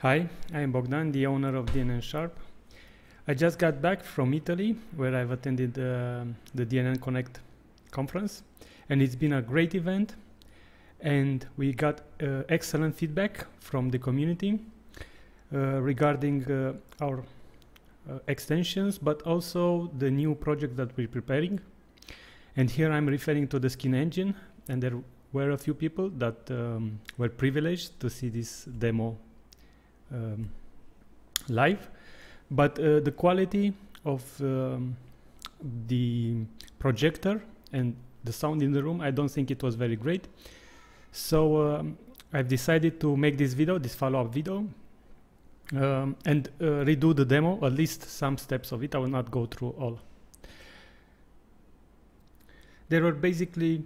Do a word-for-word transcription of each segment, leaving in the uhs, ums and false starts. Hi, I'm Bogdan, the owner of D N N Sharp. I just got back from Italy, where I've attended uh, the D N N Connect conference, and it's been a great event, and we got uh, excellent feedback from the community uh, regarding uh, our uh, extensions, but also the new project that we're preparing. And here I'm referring to the skin engine, and there were a few people that um, were privileged to see this demo Um, live, but uh, the quality of um, the projector and the sound in the room, I don't think it was very great. So um, I've decided to make this video, this follow-up video, um, and uh, redo the demo, at least some steps of it. I will not go through all. There were basically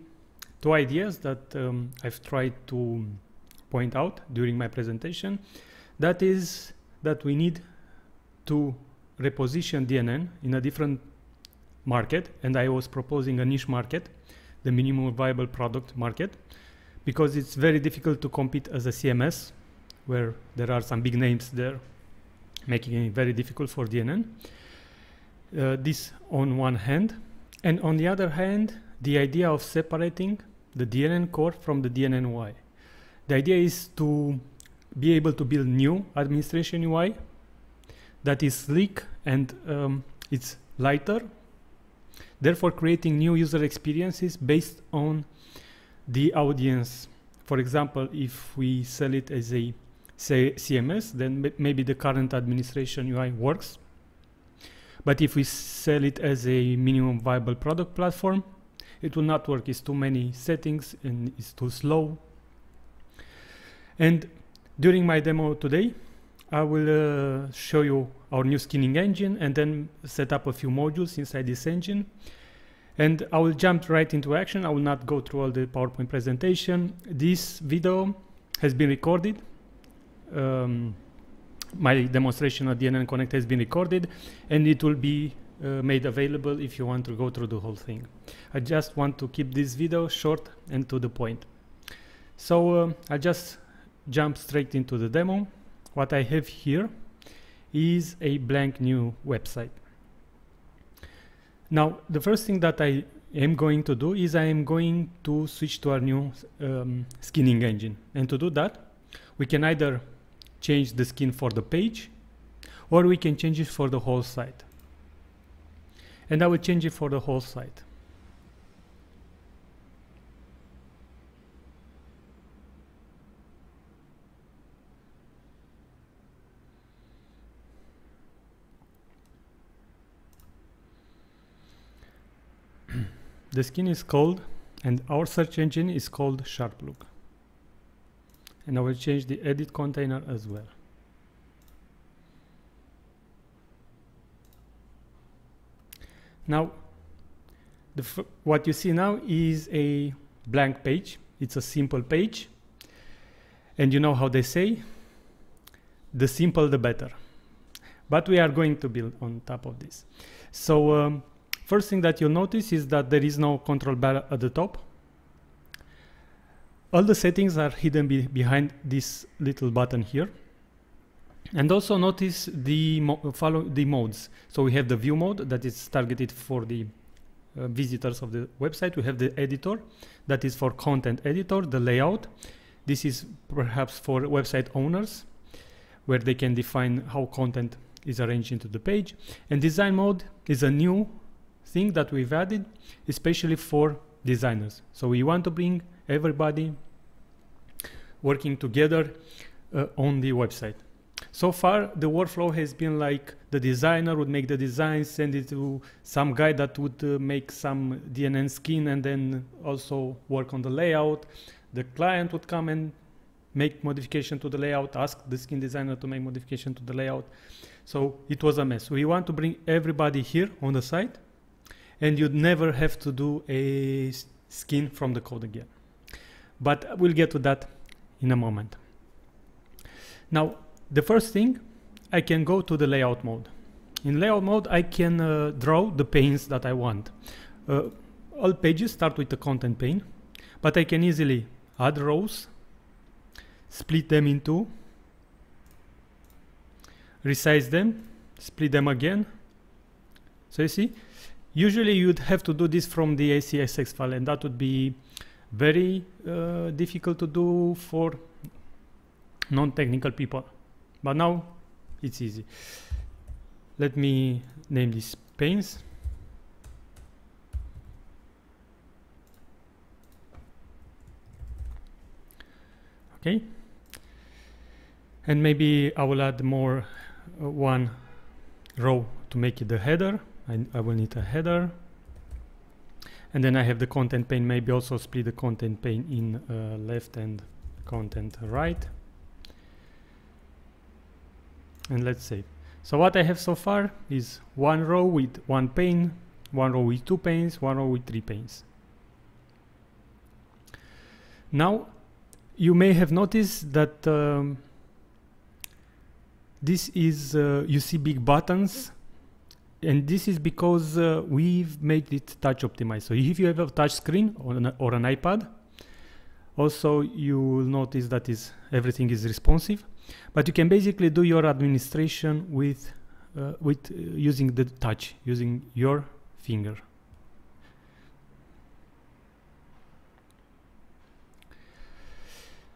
two ideas that um, I've tried to point out during my presentation. That is that we need to reposition D N N in a different market, and I was proposing a niche market, the minimum viable product market, because it's very difficult to compete as a C M S, where there are some big names there, making it very difficult for D N N. Uh, this on one hand, and on the other hand, the idea of separating the D N N core from the D N N U I. The idea is to be able to build new administration U I that is sleek and um, it's lighter, therefore creating new user experiences based on the audience. For example, if we sell it as a say C M S, then maybe the current administration U I works, but if we sell it as a minimum viable product platform, it will not work. It's too many settings and it's too slow. And during my demo today, I will uh, show you our new skinning engine and then set up a few modules inside this engine. And I will jump right into action. I will not go through all the PowerPoint presentation. This video has been recorded. Um, my demonstration at D N N Connect has been recorded, and it will be uh, made available if you want to go through the whole thing. I just want to keep this video short and to the point. So uh, I just jump straight into the demo. What I have here is a blank new website. Now, the first thing that I am going to do is I am going to switch to our new um, skinning engine. And to do that, we can either change the skin for the page, or we can change it for the whole site. And I will change it for the whole site. The skin is called, and our search engine is called SharpLook. And I will change the edit container as well. Now, the f what you see now is a blank page. It's a simple page. And you know how they say, the simple the better. But we are going to build on top of this. So, um, first thing that you'll notice is that there is no control bar at the top. All the settings are hidden be behind this little button here. And also notice the mo follow the modes. So we have the view mode that is targeted for the uh, visitors of the website. We have the editor that is for content editor, the layout. This is perhaps for website owners, where they can define how content is arranged into the page. And design mode is a new thing that we've added especially for designers. So we want to bring everybody working together uh, on the website. So far the workflow has been like the designer would make the design, send it to some guy that would uh, make some D N N skin and then also work on the layout. The client would come and make modification to the layout, ask the skin designer to make modification to the layout. So it was a mess. We want to bring everybody here on the site, and you'd never have to do a skin from the code again. But we'll get to that in a moment. Now, the first thing, I can go to the layout mode. In layout mode, I can uh, draw the panes that I want. Uh, all pages start with the content pane, but I can easily add rows, split them into resize them, split them again. So you see, usually you'd have to do this from the A C S X file, and that would be very uh, difficult to do for non-technical people, but now it's easy. Let me name these panes. Okay, and maybe I will add more uh, one row to make it the header. I, I will need a header, and then I have the content pane. Maybe also split the content pane in uh, left and content right, and let's save. So what I have so far is one row with one pane, one row with two panes, one row with three panes. Now you may have noticed that um, this is, uh, you see big buttons, and this is because uh, we've made it touch optimized. So if you have a touch screen or an, or an iPad, also you will notice that is everything is responsive, but you can basically do your administration with, uh, with uh, using the touch, using your finger.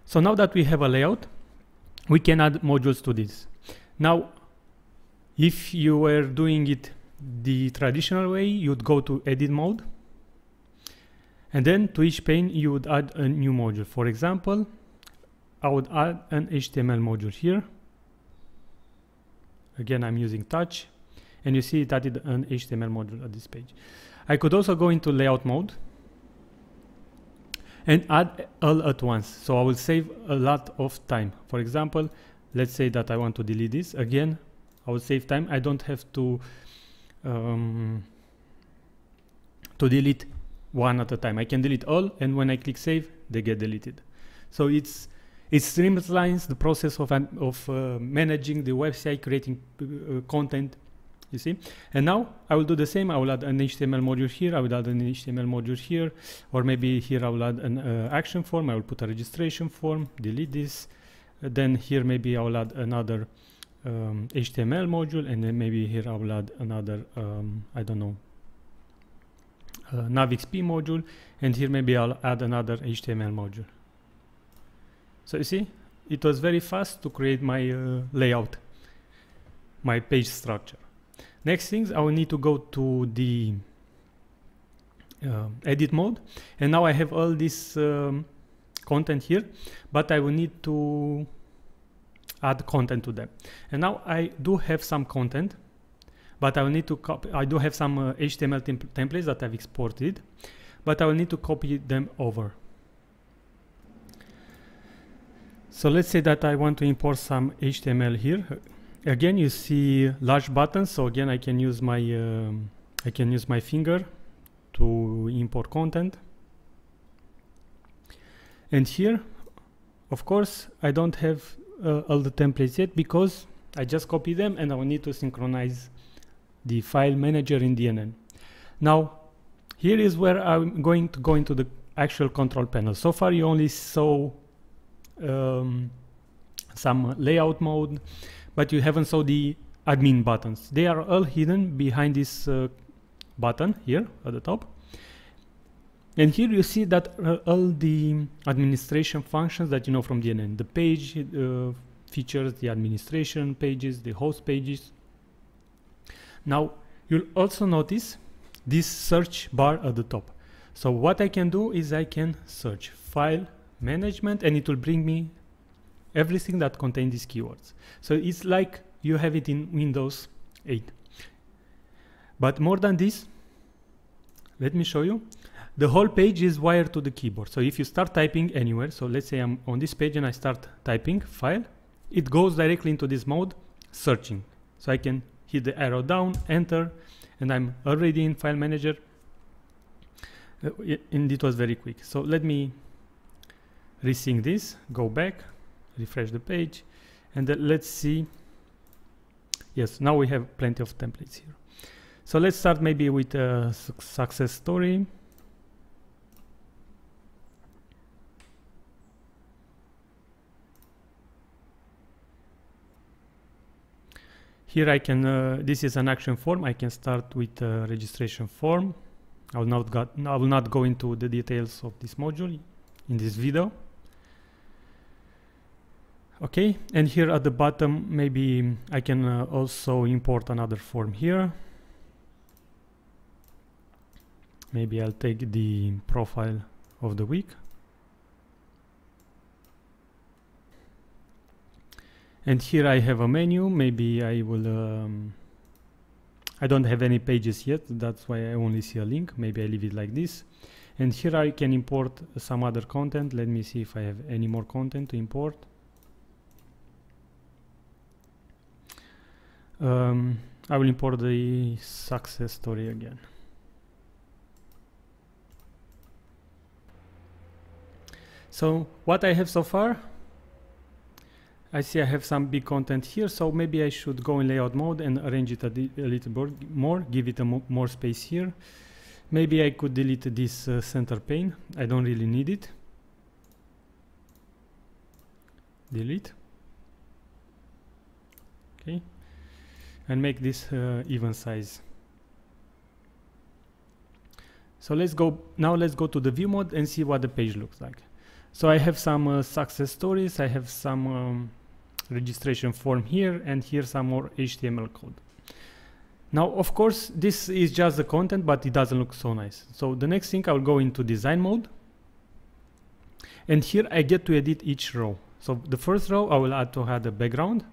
So now that we have a layout, we can add modules to this. Now, if you were doing it the traditional way, you'd go to edit mode, and then to each pane you would add a new module. For example, I would add an H T M L module here. Again, I'm using touch, and you see it added an H T M L module at this page. I could also go into layout mode and add all at once, so I will save a lot of time. For example, let's say that I want to delete this. Again, I will save time. I don't have to um, to delete one at a time. I can delete all, and when I click save, they get deleted. So it's it streamlines the process of um, of uh, managing the website, creating uh, content. You see, and now I will do the same. I will add an H T M L module here. I will add an H T M L module here, or maybe here I will add an uh, action form. I will put a registration form. Delete this. Uh, then here maybe I will add another um, H T M L module, and then maybe here I will add another um, I don't know uh, NavXP module, and here maybe I'll add another H T M L module. So you see, it was very fast to create my uh, layout, my page structure. Next things, I will need to go to the uh, edit mode, and now I have all this um, content here, but I will need to add content to them. And now I do have some content, but I will need to copy. I do have some uh, H T M L temp templates that I've exported, but I will need to copy them over. So let's say that I want to import some H T M L here. Again, you see large buttons, so again I can use my um, I can use my finger to import content. And here, of course, I don't have uh, all the templates yet, because I just copied them, and I will need to synchronize the file manager in D N N. Now, here is where I'm going to go into the actual control panel. So far, you only saw um, some layout mode, but you haven't saw the admin buttons. They are all hidden behind this uh, button here at the top. And here you see that uh, all the administration functions that you know from D N N, the page uh, features, the administration pages, the host pages. Now, you'll also notice this search bar at the top. So what I can do is I can search file management, and it will bring me everything that contains these keywords. So it's like you have it in Windows eight. But more than this, let me show you. The whole page is wired to the keyboard. So if you start typing anywhere, so let's say I'm on this page and I start typing file, it goes directly into this mode, searching. So I can hit the arrow down, enter, and I'm already in file manager. Uh, and it was very quick. So let me resync this, go back, refresh the page, and then let's see. Yes, now we have plenty of templates here. So let's start maybe with a su success story. Here I can, uh, this is an action form. I can start with a registration form. I will not got, I will not go into the details of this module in this video. Okay, and here at the bottom, maybe I can uh, also import another form here. Maybe I'll take the profile of the week. And here I have a menu. Maybe I will, um, I don't have any pages yet. That's why I only see a link. Maybe I leave it like this. And here I can import some other content. Let me see if I have any more content to import. Um, I will import the success story again. So what I have so far, I see I have some big content here, so maybe I should go in layout mode and arrange it a, a little bit more, give it a mo more space here. Maybe I could delete this uh, center pane. I don't really need it. Delete. Okay. And make this uh, even size. So let's go, now let's go to the view mode and see what the page looks like. So I have some uh, success stories, I have some um, registration form here, and here some more H T M L code. Now, of course, this is just the content, but it doesn't look so nice. So the next thing, I'll go into design mode. And here I get to edit each row. So the first row, I will add to add a background.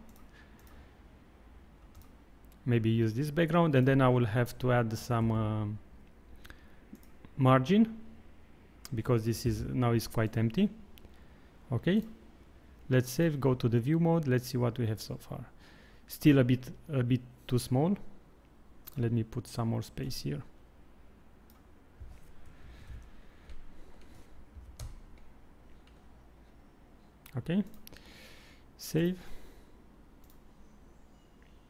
Maybe use this background, and then I will have to add some um, margin, because this is now is quite empty. Okay, let's save, go to the view mode, let's see what we have so far. Still a bit a bit too small. Let me put some more space here. Okay, save.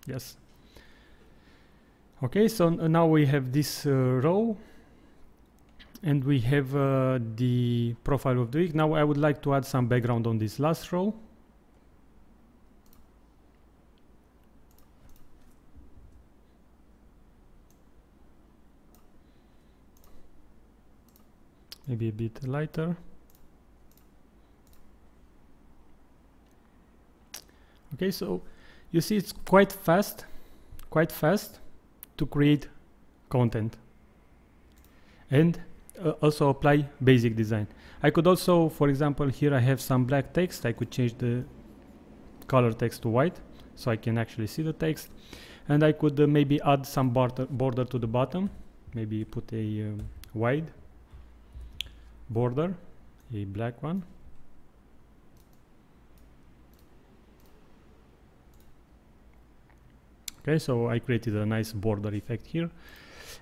Yes. Okay, so now we have this uh, row, and we have uh, the profile of the week. Now I would like to add some background on this last row. Maybe a bit lighter. Okay, so you see it's quite fast, quite fast to create content. And Uh, also apply basic design. I could also, for example, here I have some black text. I could change the color text to white so I can actually see the text, and I could uh, maybe add some border, border to the bottom. Maybe put a um, wide border, a black one. Okay, so I created a nice border effect here.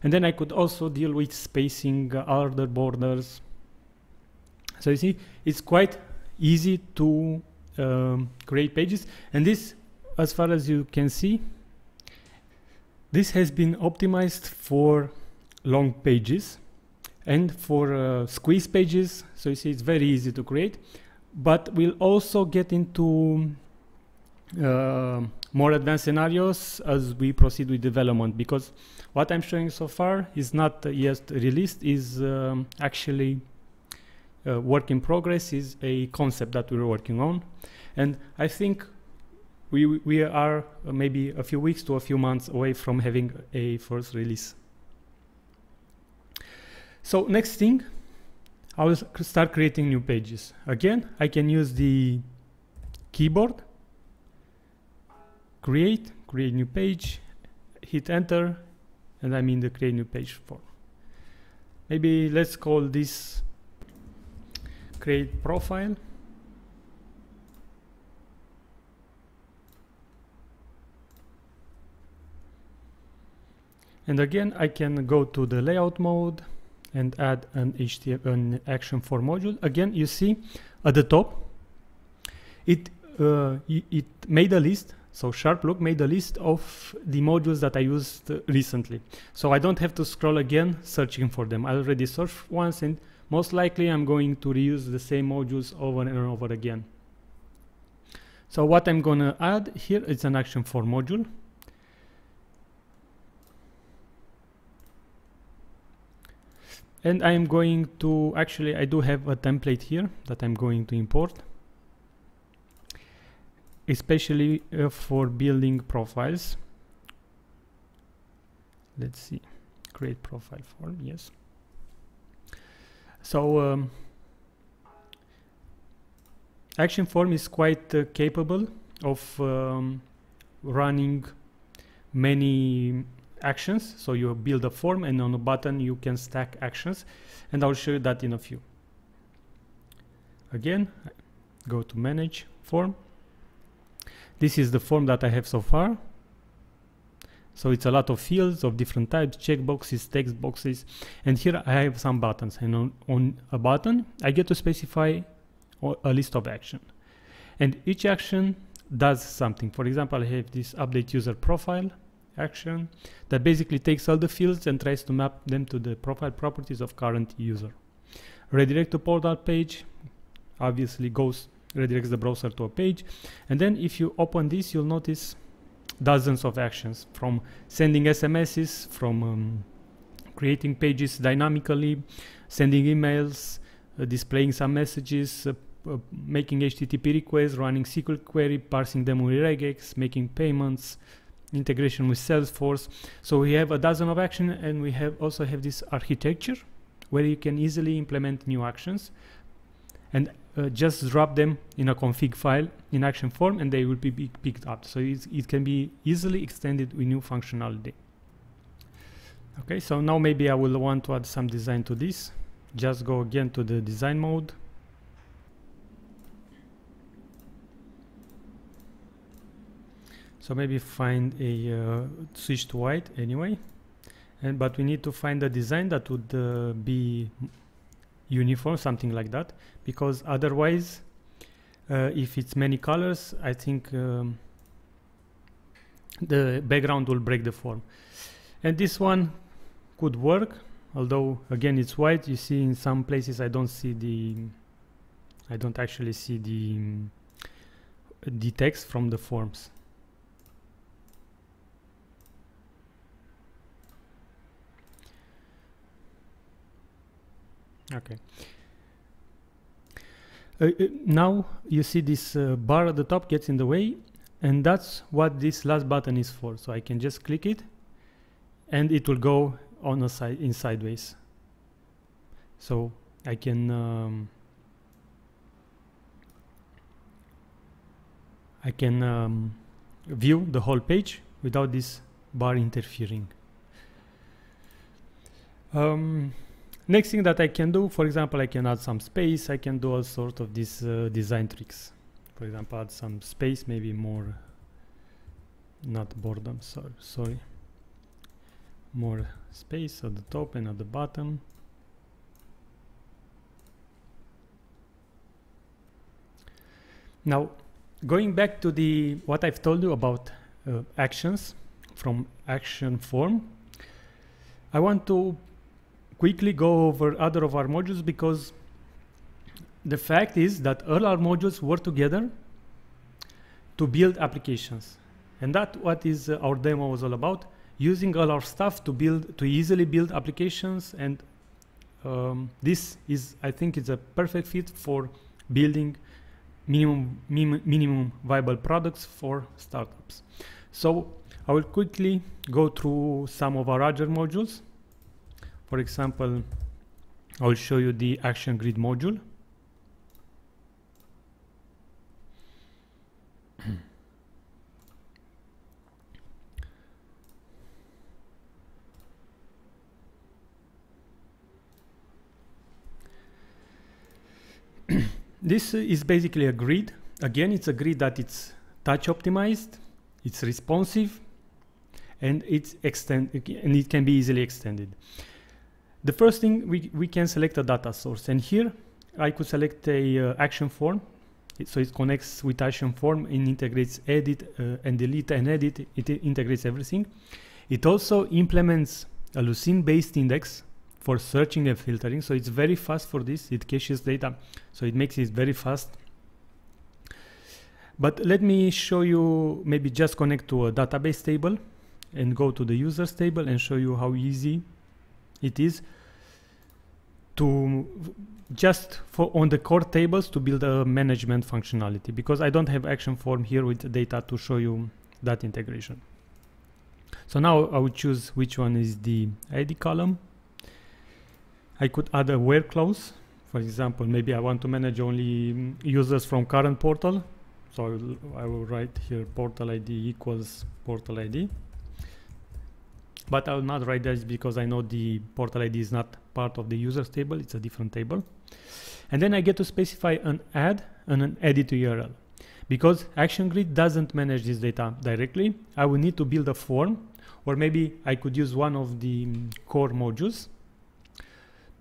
And then I could also deal with spacing, uh, other borders. So you see, it's quite easy to um, create pages. And this, as far as you can see, this has been optimized for long pages and for uh, squeeze pages. So you see, it's very easy to create. But we'll also get into uh, more advanced scenarios as we proceed with development, because what I'm showing so far is not uh, yet released, is um, actually uh, work in progress, is a concept that we're working on. And I think we, we are uh, maybe a few weeks to a few months away from having a first release. So next thing, I will start creating new pages. Again, I can use the keyboard, create, create new page, hit enter, and I'm in the create new page form. Maybe let's call this create profile. And again, I can go to the layout mode and add an H T M L, an action four module. Again, you see at the top, it, uh, it made a list. So SharpLook made a list of the modules that I used uh, recently. So I don't have to scroll again searching for them. I already searched once, and most likely I'm going to reuse the same modules over and over again. So what I'm gonna add here is an action four module. And I'm going to, actually I do have a template here that I'm going to import, especially uh, for building profiles. Let's see, create profile form, yes. So um, action form is quite uh, capable of um, running many actions. So you build a form and on a button you can stack actions, and I'll show you that in a few. Again, go to manage form. This is the form that I have so far. So it's a lot of fields of different types, checkboxes, text boxes, and here I have some buttons, and on, on a button I get to specify a list of action, and each action does something. For example, I have this update user profile action that basically takes all the fields and tries to map them to the profile properties of current user. Redirect to portal page obviously goes, redirects the browser to a page, and then if you open this, you'll notice dozens of actions, from sending S M Ss, from um, creating pages dynamically, sending emails, uh, displaying some messages, uh, uh, making H T T P requests, running S Q L query, parsing them with regex, making payments, integration with Salesforce. So we have a dozen of actions, and we have also have this architecture where you can easily implement new actions and uh, just drop them in a config file in action form, and they will be picked up. So it's, it can be easily extended with new functionality. Okay, so now maybe I will want to add some design to this. Just go again to the design mode. So maybe find a uh, switch to white anyway, and but we need to find a design that would uh, be uniform, something like that, because otherwise uh, if it's many colors, I think um, the background will break the form. And this one could work, although again it's white. You see in some places I don't see the, I don't actually see the um, the text from the forms. Okay, uh, uh, now you see this uh, bar at the top gets in the way, and that's what this last button is for. So I can just click it and it will go on a side, in sideways. So I can um, I can um, view the whole page without this bar interfering. um, Next thing that I can do, for example, I can add some space. I can do all sorts of these uh, design tricks. For example, add some space, maybe more, not boredom, sorry, sorry. More space at the top and at the bottom. Now, going back to the what I've told you about uh, actions from action form, I want to quickly go over other of our modules, because the fact is that all our modules work together to build applications, and that what is uh, our demo was all about, using all our stuff to build, to easily build applications. And um, this is, I think it's a perfect fit for building minimum min minimum viable products for startups. So I will quickly go through some of our other modules. For example, I'll show you the ActionGrid module. This is basically a grid. Again, it's a grid that it's touch optimized, it's responsive, and it's extend and it can be easily extended. The first thing, we, we can select a data source, and here I could select a uh, action form. It, so it connects with action form and integrates edit uh, and delete and edit. It integrates everything. It also implements a Lucene based index for searching and filtering, so it's very fast for this. It caches data, so it makes it very fast. But let me show you, maybe just connect to a database table and go to the users table and show you how easy it is to just for on the core tables to build a management functionality, because I don't have action form here with data to show you that integration. So now I would choose which one is the I D column. I could add a where clause. For example, maybe I want to manage only users from current portal. So I will, I will write here portal I D equals portal I D. But I will not write this because I know the portal I D is not part of the users table. It's a different table. And then I get to specify an add and an edit to U R L. Because ActionGrid doesn't manage this data directly, I will need to build a form, or maybe I could use one of the core modules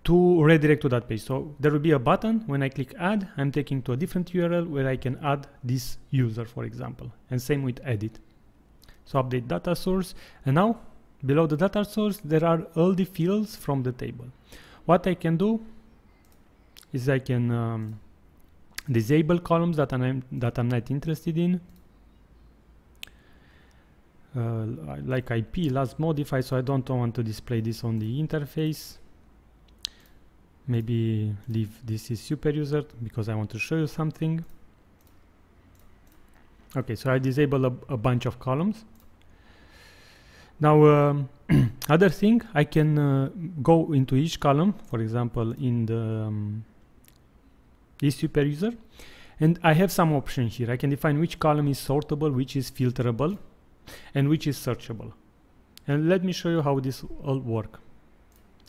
to redirect to that page. So there will be a button. When I click add, I'm taken to a different U R L where I can add this user, for example, and same with edit. So update data source, and now below the data source there are all the fields from the table. What I can do is I can um, disable columns that I'm, that I'm not interested in, uh, like I P, last modified, so I don't want to display this on the interface. Maybe leave this is super user because I want to show you something. Okay, so I disable a, a bunch of columns. Now, um, other thing, I can uh, go into each column, for example, in the um, this super user, and I have some option here. I can define which column is sortable, which is filterable, and which is searchable. And let me show you how this all work.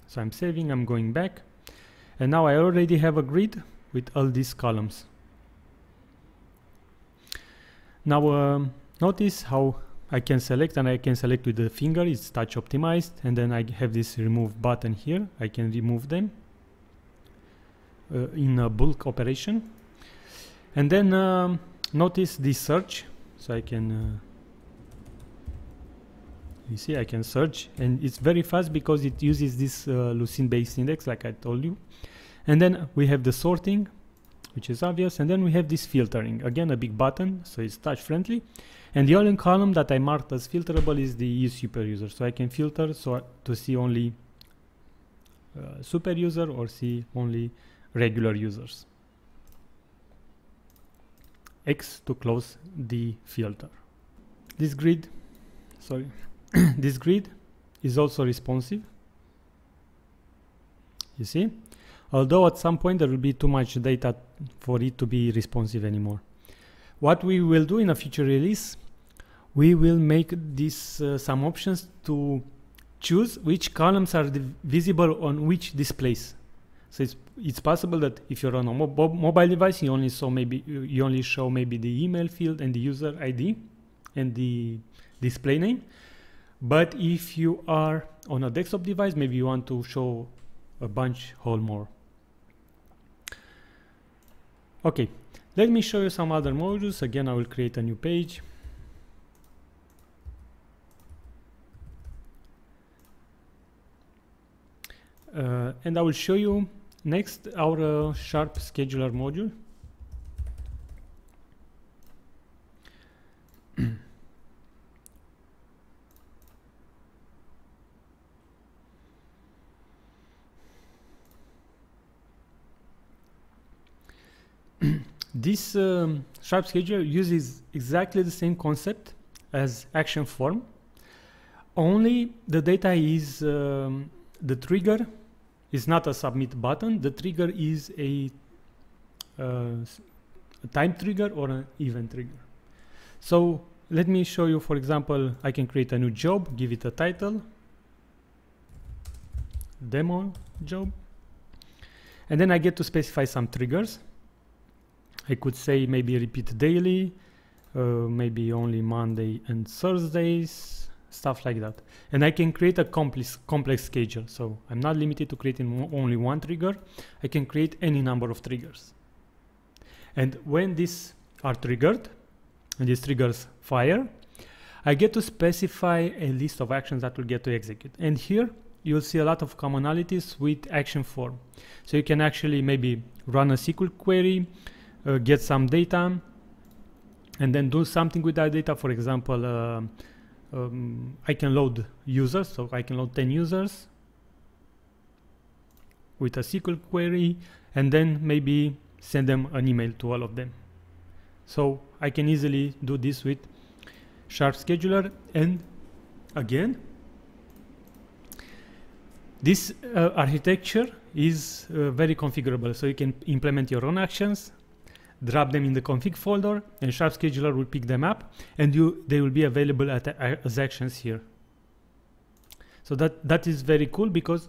So I'm saving, I'm going back, and now I already have a grid with all these columns. Now um, notice how I can select, and I can select with the finger, it's touch optimized, and then I have this remove button here. I can remove them Uh, in a bulk operation. And then um, notice the search, so I can uh, you see I can search, and it's very fast because it uses this uh, Lucene based index like I told you. And then we have the sorting, which is obvious, and then we have this filtering, again a big button, so it's touch friendly. And the only column that I marked as filterable is the super user, so I can filter so to see only uh, super user or see only regular users. X to close the filter. This grid, sorry, this grid is also responsive. You see, although at some point there will be too much data for it to be responsive anymore. What we will do in a future release, we will make this uh, some options to choose which columns are visible on which displays. So it's it's possible that if you're on a mob mobile device, you only saw maybe you only show maybe the email field and the user I D and the display name. But if you are on a desktop device, maybe you want to show a bunch whole more. Okay, let me show you some other modules. Again, I will create a new page. Uh, and I will show you next our uh, Sharp Scheduler module. This um, Sharp Scheduler uses exactly the same concept as Action Form, only the data is um, the trigger is not a submit button. The trigger is a, uh, a time trigger or an event trigger. So let me show you, for example, I can create a new job, give it a title, demo job, and then I get to specify some triggers. I could say maybe repeat daily, uh, maybe only Monday and Thursdays, stuff like that. And I can create a complex complex schedule, so I'm not limited to creating only one trigger. I can create any number of triggers, and when these are triggered and these triggers fire, I get to specify a list of actions that will get to execute. And here you'll see a lot of commonalities with Action Form, so you can actually maybe run a S Q L query, uh, get some data, and then do something with that data. For example, uh, Um, I can load users, so I can load ten users, with a S Q L query and then maybe send them an email to all of them. So I can easily do this with Sharp Scheduler, and again, this uh, architecture is uh, very configurable, so you can implement your own actions, drop them in the config folder, and Sharp Scheduler will pick them up, and you they will be available at, uh, as actions here. So that that is very cool, because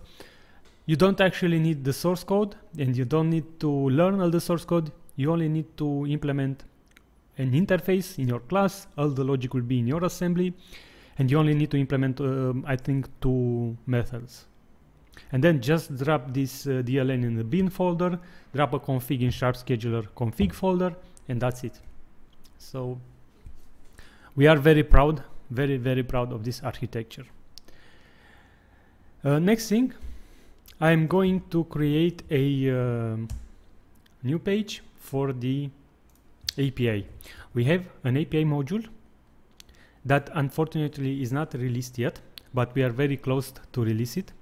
you don't actually need the source code, and you don't need to learn all the source code. You only need to implement an interface in your class. All the logic will be in your assembly, and you only need to implement, um, I think, two methods. And then just drop this uh, D L N in the bin folder, drop a config in Sharp Scheduler config folder, and that's it. So we are very proud, very, very proud of this architecture. Uh, next thing, I'm going to create a uh, new page for the A P I. We have an A P I module that unfortunately is not released yet, but we are very close to release it.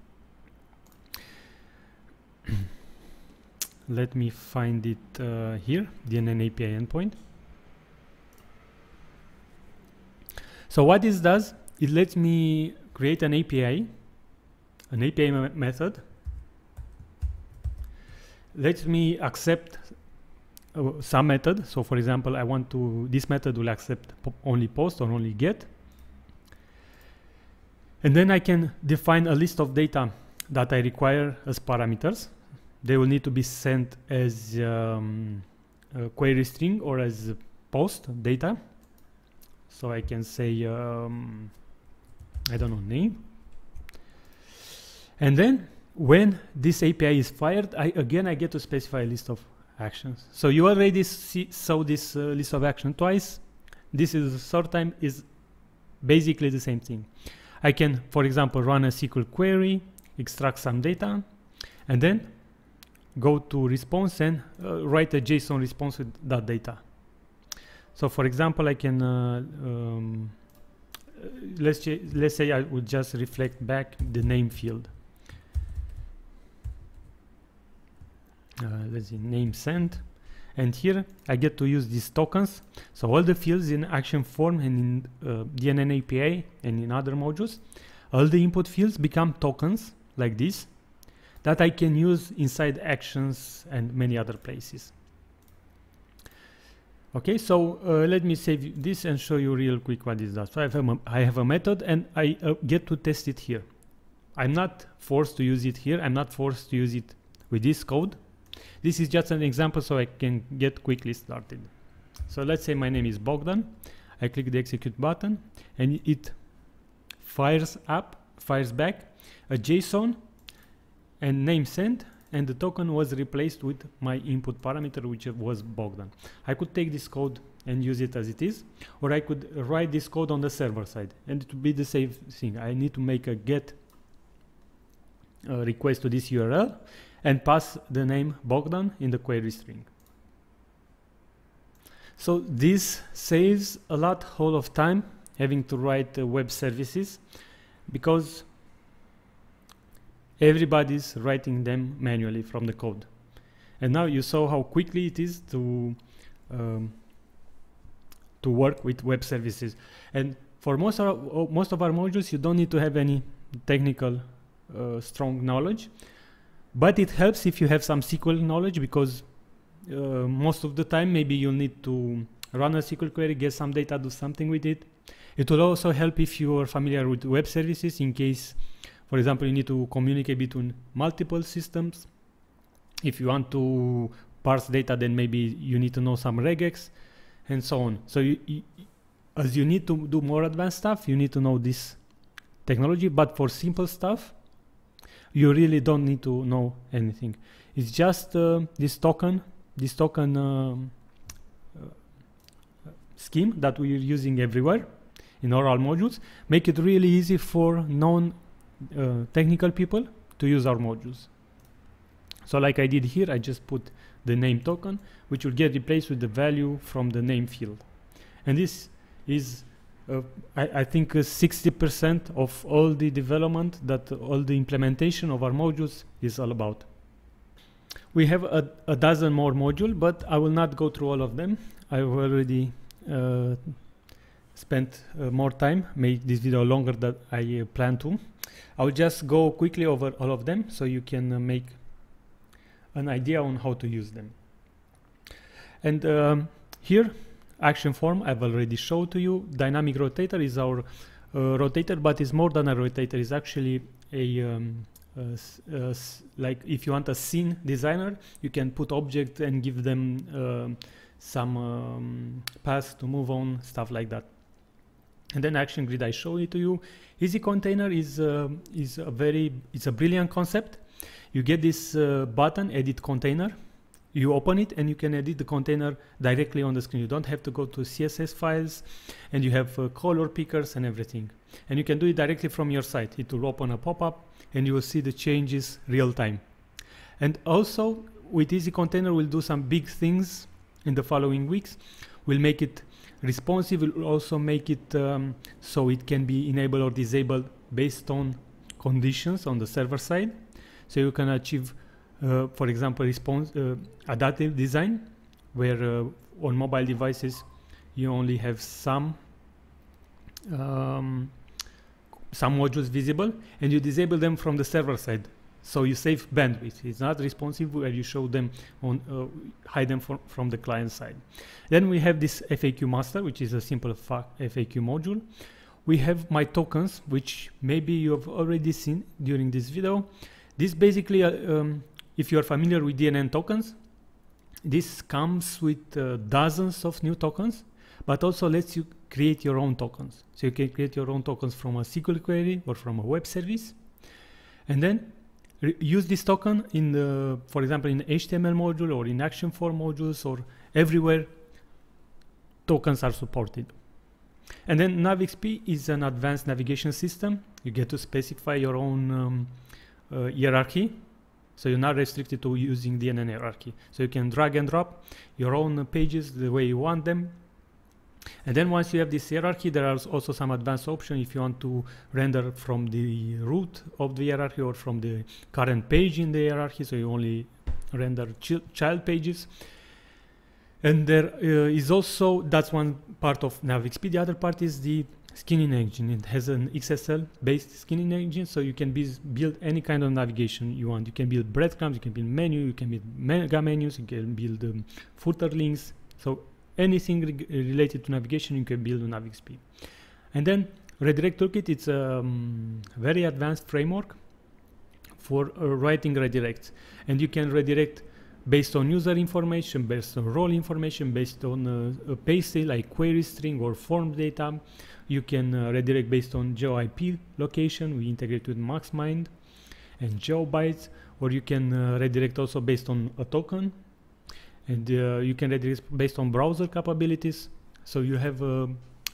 Let me find it uh, here, D N N A P I endpoint. So what this does, it lets me create an A P I, an A P I method. Let me accept uh, some method. So for example, I want to, this method will accept only post or only get. And then I can define a list of data that I require as parameters. They will need to be sent as um, a query string or as post data. So I can say, um, I don't know, name. And then when this A P I is fired, I again I get to specify a list of actions. So you already see, saw this uh, list of action twice. This is the third time, is basically the same thing. I can, for example, run a S Q L query, extract some data, and then go to response and uh, write a JSON response with that data. So for example, I can uh, um, let's let's say I would just reflect back the name field. Uh, let's see, name sent, and here I get to use these tokens. So all the fields in action form and in uh, D N N A P I and in other modules, all the input fields become tokens like this, that I can use inside actions and many other places. Okay, so uh, let me save this and show you real quick what this does. So I have a, I have a method, and I uh, get to test it here. I'm not forced to use it here. I'm not forced to use it with this code. This is just an example so I can get quickly started. So let's say my name is Bogdan. I click the execute button, and it fires up, fires back a JSON and name sent, and the token was replaced with my input parameter, which was Bogdan. I could take this code and use it as it is, or I could write this code on the server side, and it would be the same thing. I need to make a GET uh, request to this U R L and pass the name Bogdan in the query string. So this saves a lot whole of time having to write uh, web services, because everybody's writing them manually from the code. And now you saw how quickly it is to um, to work with web services. And for most of our, most of our modules, you don't need to have any technical uh, strong knowledge, but it helps if you have some S Q L knowledge, because uh, most of the time maybe you'll need to run a S Q L query, get some data, do something with it. It will also help if you are familiar with web services, in case, for example, you need to communicate between multiple systems. If you want to parse data, then maybe you need to know some regex and so on. So you, you, as you need to do more advanced stuff, you need to know this technology. But for simple stuff, you really don't need to know anything. It's just uh, this token, this token um, uh, scheme that we're using everywhere in all our modules, make it really easy for non Uh, technical people to use our modules. So like I did here, I just put the name token, which will get replaced with the value from the name field. And this is uh, I, I think sixty percent uh, of all the development, that all the implementation of our modules is all about. We have a, a dozen more modules, but I will not go through all of them. I've already uh, spent uh, more time, made this video longer than I uh, planned to. I will just go quickly over all of them so you can uh, make an idea on how to use them. And um, here, action form I've already showed to you. Dynamic rotator is our uh, rotator, but it's more than a rotator. It's actually a um, Uh, uh, like if you want a scene designer, you can put objects and give them uh, some um, paths to move on, stuff like that. And then Action Grid, I show it to you. Easy Container is uh, is a very it's a brilliant concept. You get this uh, button, edit container. You open it and you can edit the container directly on the screen. You don't have to go to C S S files, and you have uh, color pickers and everything. And you can do it directly from your site. It will open a pop-up and you will see the changes real time. And also with Easy Container, we'll do some big things in the following weeks. We'll make it responsive. We'll also make it um, so it can be enabled or disabled based on conditions on the server side. So you can achieve Uh, for example, response uh, adaptive design, where uh, on mobile devices you only have some um, some modules visible, and you disable them from the server side, so you save bandwidth. It's not responsive where you show them on uh, hide them for, from the client side. Then we have this F A Q master, which is a simple F A Q module. We have my tokens, which maybe you have already seen during this video. This basically uh, um, if you are familiar with D N N tokens, this comes with uh, dozens of new tokens, but also lets you create your own tokens. So you can create your own tokens from a S Q L query or from a web service, and then use this token in the, for example, in H T M L module or in Action four modules or everywhere tokens are supported. And then NavXP is an advanced navigation system. You get to specify your own um, uh, hierarchy. So you're not restricted to using D N N hierarchy. So you can drag and drop your own pages the way you want them. And then once you have this hierarchy, there are also some advanced options if you want to render from the root of the hierarchy or from the current page in the hierarchy. So you only render ch child pages. And there uh, is also, that's one part of NavXP. The other part is the skinning engine. It has an X S L based skinning engine, so you can build any kind of navigation you want. You can build breadcrumbs, you can build menu, you can build mega menus, you can build um, footer links. So anything re related to navigation, you can build on NavXP. And then Redirect Toolkit, it's a um, very advanced framework for uh, writing redirects. And you can redirect based on user information, based on role information, based on uh, a payday like query string or form data. You can uh, redirect based on GeoIP location. We integrate with MaxMind and GeoBytes, or you can uh, redirect also based on a token, and uh, you can redirect based on browser capabilities. So you have uh,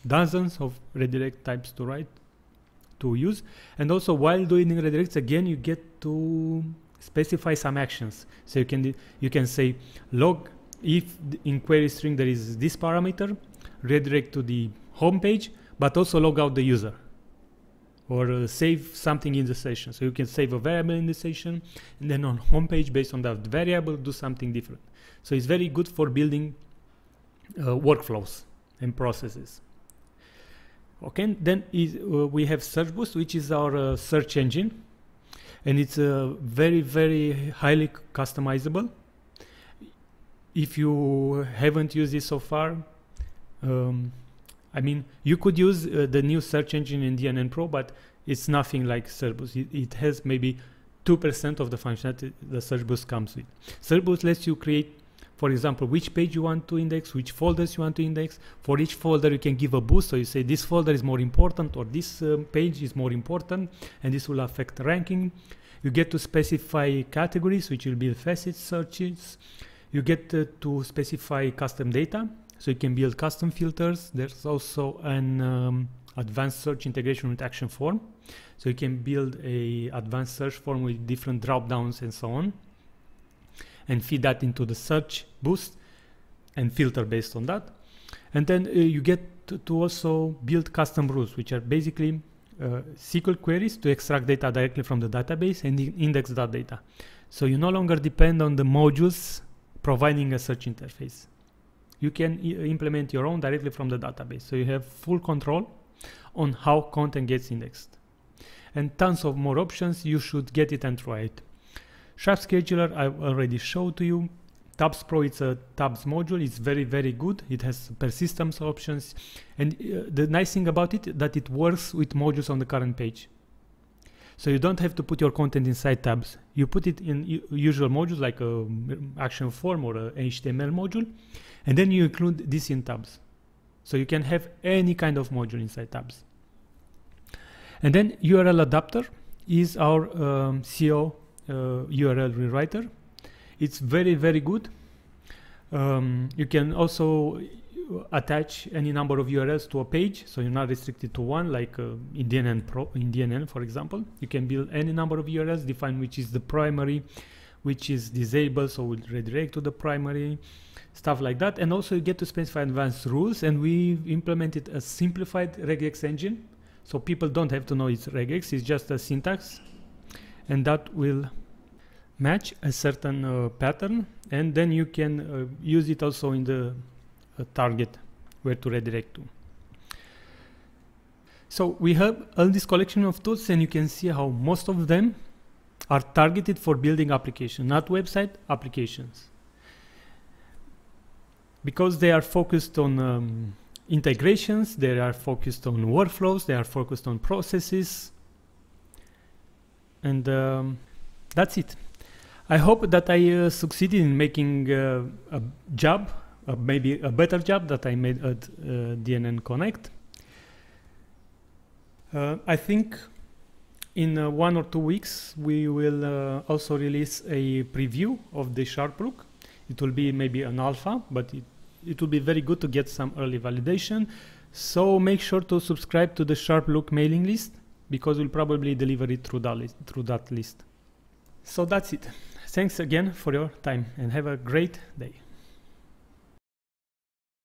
dozens of redirect types to write, to use. And also while doing redirects, again, you get to specify some actions. So you can you can say log if in query string there is this parameter, redirect to the home page, but also log out the user, or uh, save something in the session. So you can save a variable in the session, and then on home page based on that variable do something different. So it's very good for building uh, workflows and processes. Okay, then is, uh, we have SearchBoost, which is our uh, search engine. And it's a uh, very, very highly customizable. If you haven't used it so far, um, I mean, you could use uh, the new search engine in D N N Pro, but it's nothing like SearchBoost. It, it has maybe two percent of the functionality the SearchBoost comes with. SearchBoost lets you create, for example, which page you want to index, which folders you want to index. For each folder, you can give a boost. So you say this folder is more important, or this um, page is more important, and this will affect ranking. You get to specify categories, which will build facet searches. You get uh, to specify custom data. So you can build custom filters. There's also an um, advanced search integration with Action four. So you can build a advanced search form with different drop downs and so on, and feed that into the search boost and filter based on that. And then uh, you get to, to also build custom rules, which are basically uh, S Q L queries to extract data directly from the database and index that data. So you no longer depend on the modules providing a search interface. You can implement your own directly from the database. So you have full control on how content gets indexed. And tons of more options, you should get it and try it. Sharp Scheduler I already showed to you. Tabs Pro, it's a Tabs module, it's very, very good. It has persistence options. And uh, the nice thing about it, that it works with modules on the current page. So you don't have to put your content inside tabs. You put it in usual modules like a action form or a H T M L module, and then you include this in tabs. So you can have any kind of module inside tabs. And then U R L adapter is our um, C O uh, U R L rewriter. It's very, very good. Um, you can also attach any number of U R Ls to a page, so you're not restricted to one, like uh, in D N N Pro, in D N N, for example. You can build any number of U R Ls, define which is the primary, which is disabled, so we'll redirect to the primary, stuff like that. And also you get to specify advanced rules, and we've implemented a simplified regex engine, so people don't have to know it's regex, it's just a syntax, and that will match a certain uh, pattern, and then you can uh, use it also in the a target where to redirect to. So we have all this collection of tools, and you can see how most of them are targeted for building applications, not website applications, because they are focused on um, integrations, they are focused on workflows, they are focused on processes, and um, that's it. I hope that I uh, succeeded in making uh, a job Uh, maybe a better job that I made at uh, D N N Connect. Uh, I think in uh, one or two weeks we will uh, also release a preview of the SharpLook. It will be maybe an alpha, but it, it will be very good to get some early validation. So make sure to subscribe to the SharpLook mailing list, because we'll probably deliver it through that list, through that list. So that's it. Thanks again for your time, and have a great day.